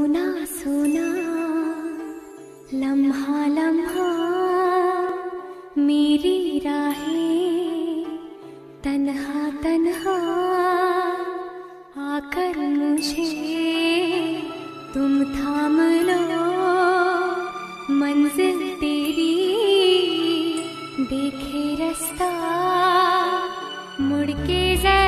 सुना सुना लम्हा लम्हा मेरी राहें तन्हा तन्हा आकर मुझे तुम थाम लो मंजिल तेरी देखे रास्ता मुड़ के जा